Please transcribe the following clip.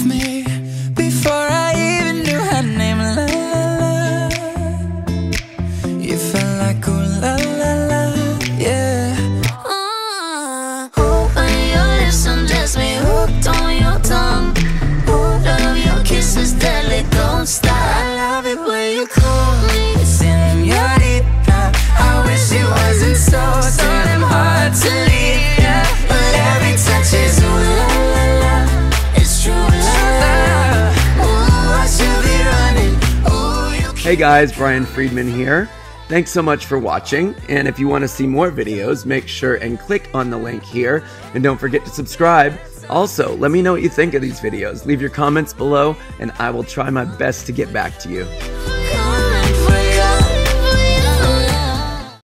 of me before I even knew her name. La la la, you felt like ooh la la la, yeah. Ooh, when you listen, just me hooked on your tongue. Ooh, love your kisses, deadly, don't stop. I love it when you call me señorita. I wish it wasn't so damn hard to leave, yeah. But every touch is ooh la la la. Hey guys, Brian Friedman here. Thanks so much for watching, and if you want to see more videos, make sure and click on the link here, and don't forget to subscribe. Also, let me know what you think of these videos. Leave your comments below, and I will try my best to get back to you.